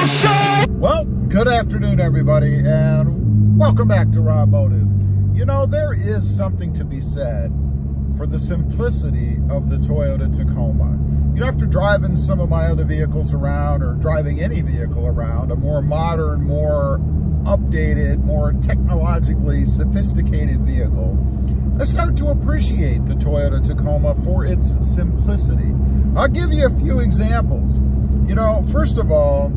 Well, good afternoon, everybody, and welcome back to Rob Motive. You know, there is something to be said for the simplicity of the Toyota Tacoma. You know, after driving some of my other vehicles around, or driving any vehicle around, a more modern, more updated, more technologically sophisticated vehicle, I start to appreciate the Toyota Tacoma for its simplicity. I'll give you a few examples. You know, first of all,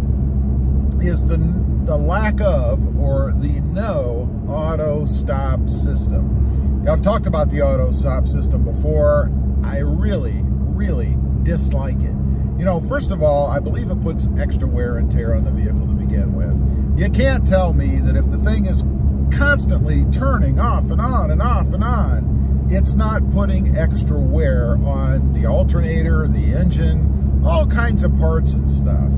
is the lack of, or the no auto stop system. I've talked about the auto stop system before. I really dislike it. You know, first of all, I believe it puts extra wear and tear on the vehicle to begin with. You can't tell me that if the thing is constantly turning off and on and off and on, it's not putting extra wear on the alternator, the engine, all kinds of parts and stuff.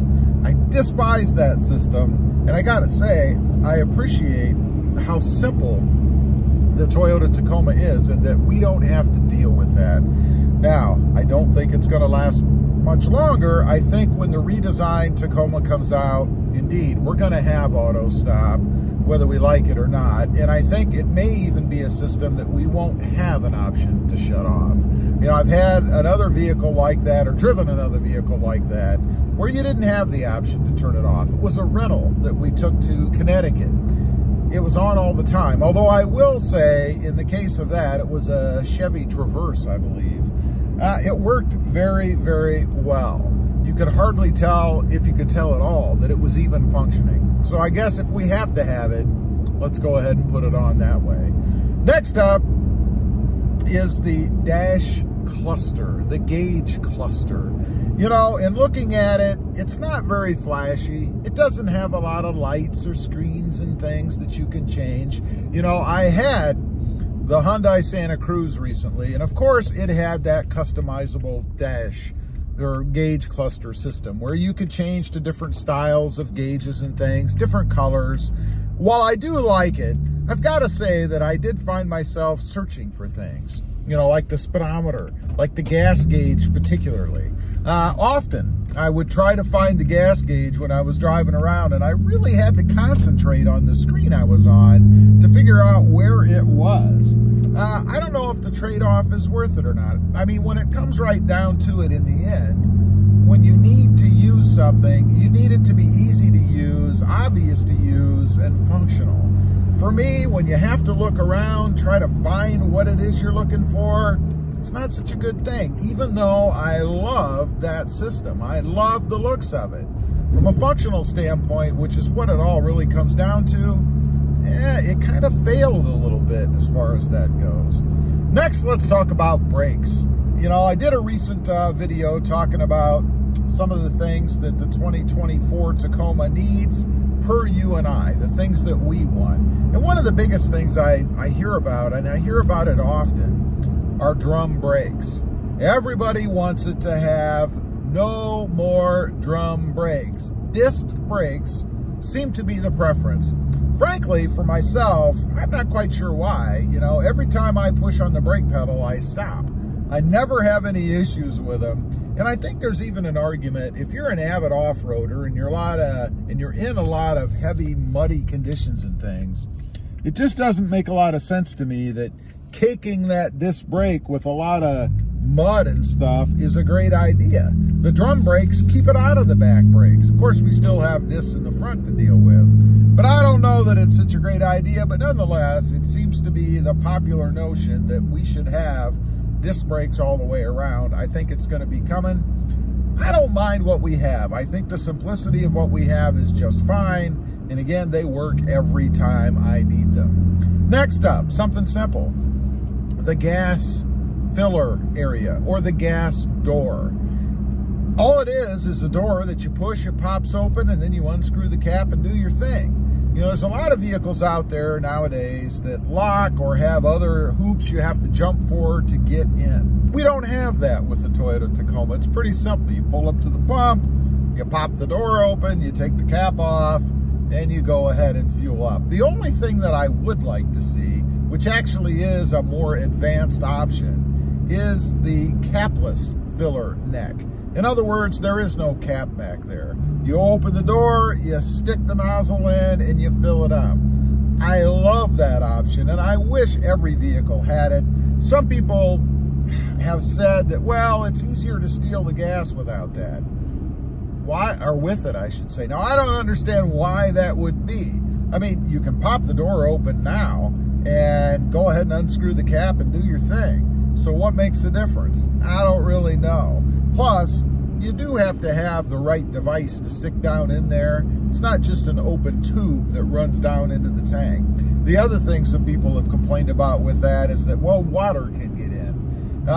I despise that system, and I gotta say, I appreciate how simple the Toyota Tacoma is, and that we don't have to deal with that. Now, I don't think it's gonna last much longer. I think when the redesigned Tacoma comes out, indeed, we're gonna have auto stop, whether we like it or not, and I think it may even be a system that we won't have an option to shut off. You know, I've had another vehicle like that, or driven another vehicle like that, where you didn't have the option to turn it off. It was a rental that we took to Connecticut. It was on all the time, although I will say, in the case of that, it was a Chevy Traverse, I believe. It worked very well. You could hardly tell, if you could tell at all, that it was even functioning. So I guess if we have to have it, let's go ahead and put it on that way. Next up is the dash cluster, the gauge cluster. You know, and looking at it, it's not very flashy. It doesn't have a lot of lights or screens and things that you can change. You know, I had the Hyundai Santa Cruz recently, and of course it had that customizable dash or gauge cluster system where you could change to different styles of gauges and things, different colors. While I do like it, I've got to say that I did find myself searching for things, you know, like the speedometer, like the gas gauge particularly. Often, I would try to find the gas gauge when I was driving around, and I really had to concentrate on the screen I was on to figure out where it was. I don't know if the trade-off is worth it or not. I mean, when it comes right down to it in the end, when you need to use something, you need it to be easy to use, obvious to use, and functional. For me, when you have to look around, try to find what it is you're looking for, it's not such a good thing, even though I love that system. I love the looks of it. From a functional standpoint, which is what it all really comes down to, it kind of failed a little bit as far as that goes. Next, let's talk about brakes. You know, I did a recent video talking about some of the things that the 2024 Tacoma needs per you and I, the things that we want. And one of the biggest things I hear about, and I hear about it often, are drum brakes. Everybody wants it to have no more drum brakes. Disc brakes seem to be the preference. Frankly, for myself, I'm not quite sure why. You know, every time I push on the brake pedal, I stop. I never have any issues with them. And I think there's even an argument, if you're an avid off-roader and you're in a lot of heavy, muddy conditions and things, it just doesn't make a lot of sense to me that caking that disc brake with a lot of mud and stuff is a great idea. The drum brakes keep it out of the back brakes. Of course, we still have discs in the front to deal with, but I don't know that it's such a great idea, but nonetheless, it seems to be the popular notion that we should have disc brakes all the way around. I think it's going to be coming. I don't mind what we have. I think the simplicity of what we have is just fine. And again, they work every time I need them. Next up, something simple. The gas filler area, or the gas door. All it is a door that you push, it pops open, and then you unscrew the cap and do your thing. You know, there's a lot of vehicles out there nowadays that lock or have other hoops you have to jump for to get in. We don't have that with the Toyota Tacoma. It's pretty simple. You pull up to the pump, you pop the door open, you take the cap off, and you go ahead and fuel up. The only thing that I would like to see, which actually is a more advanced option, is the capless filler neck. In other words, there is no cap back there. You open the door, you stick the nozzle in, and you fill it up. I love that option, and I wish every vehicle had it. Some people have said that, well, it's easier to steal the gas without that. Why, or with it, I should say. Now, I don't understand why that would be. I mean, you can pop the door open now and go ahead and unscrew the cap and do your thing. So what makes the difference? I don't really know. Plus, you do have to have the right device to stick down in there. It's not just an open tube that runs down into the tank. The other thing some people have complained about with that is that, well, water can get in.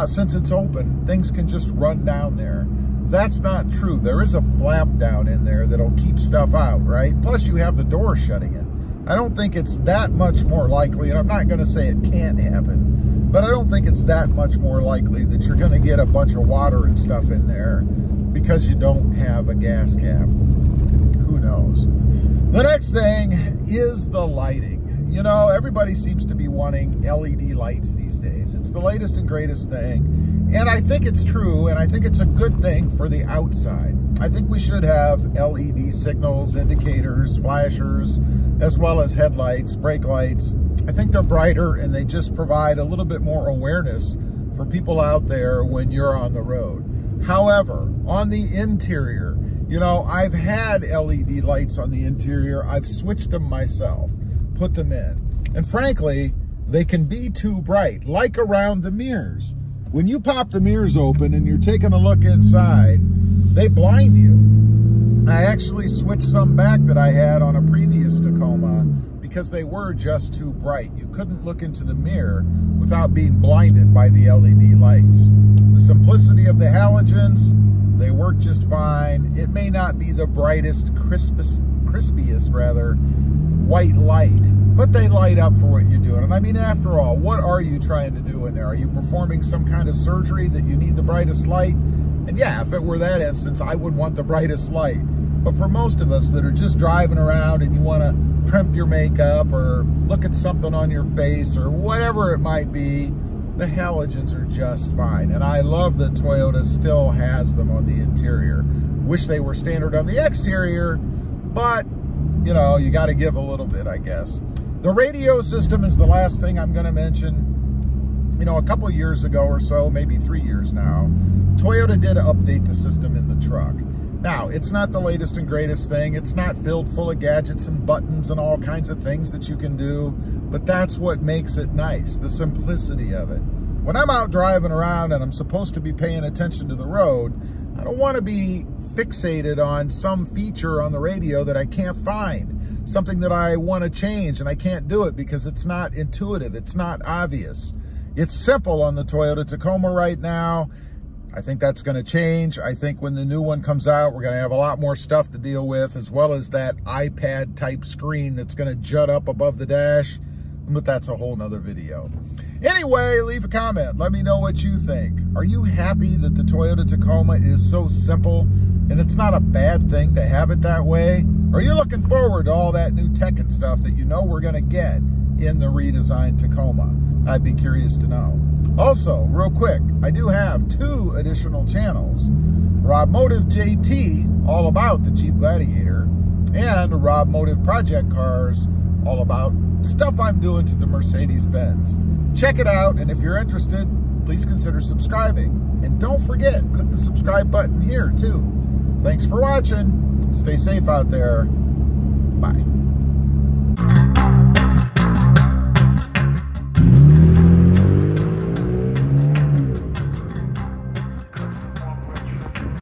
Since it's open, things can just run down there. That's not true. There is a flap down in there that'll keep stuff out, right? Plus, you have the door shutting it. I don't think it's that much more likely, and I'm not going to say it can't happen, but I don't think it's that much more likely that you're going to get a bunch of water and stuff in there because you don't have a gas cap. Who knows? The next thing is the lighting. You know, everybody seems to be wanting LED lights these days. It's the latest and greatest thing. And I think it's true, and I think it's a good thing for the outside. I think we should have LED signals, indicators, flashers, as well as headlights, brake lights. I think they're brighter, and they just provide a little bit more awareness for people out there when you're on the road. However, on the interior, you know, I've had LED lights on the interior. I've switched them myself, put them in. And frankly, they can be too bright, like around the mirrors. When you pop the mirrors open and you're taking a look inside, they blind you. I actually switched some back that I had on a previous Tacoma because they were just too bright. You couldn't look into the mirror without being blinded by the LED lights. The simplicity of the halogens, they work just fine. It may not be the brightest, crispiest, white light, but they light up for what you're doing. And I mean, after all, what are you trying to do in there? Are you performing some kind of surgery that you need the brightest light? And yeah, if it were that instance, I would want the brightest light. But for most of us that are just driving around and you want to primp your makeup or look at something on your face or whatever it might be, the halogens are just fine. And I love that Toyota still has them on the interior. Wish they were standard on the exterior, but you know, you got to give a little bit, I guess. The radio system is the last thing I'm going to mention. You know, a couple years ago or so, maybe 3 years now, Toyota did update the system in the truck. Now, it's not the latest and greatest thing. It's not filled full of gadgets and buttons and all kinds of things that you can do, but that's what makes it nice, the simplicity of it. When I'm out driving around and I'm supposed to be paying attention to the road, I don't want to be fixated on some feature on the radio that I can't find. Something that I want to change and I can't do it because it's not intuitive, it's not obvious. It's simple on the Toyota Tacoma right now. I think that's going to change. I think when the new one comes out, we're going to have a lot more stuff to deal with, as well as that iPad type screen that's going to jut up above the dash. But that's a whole nother video. Anyway, leave a comment. Let me know what you think. Are you happy that the Toyota Tacoma is so simple and it's not a bad thing to have it that way? Are you looking forward to all that new tech and stuff that you know we're going to get in the redesigned Tacoma? I'd be curious to know. Also, real quick, I do have 2 additional channels. Rob Motive JT, all about the Jeep Gladiator, and Rob Motive Project Cars, all about stuff I'm doing to the Mercedes Benz. Check it out, and if you're interested, please consider subscribing. And don't forget, click the subscribe button here, too. Thanks for watching. Stay safe out there. Bye.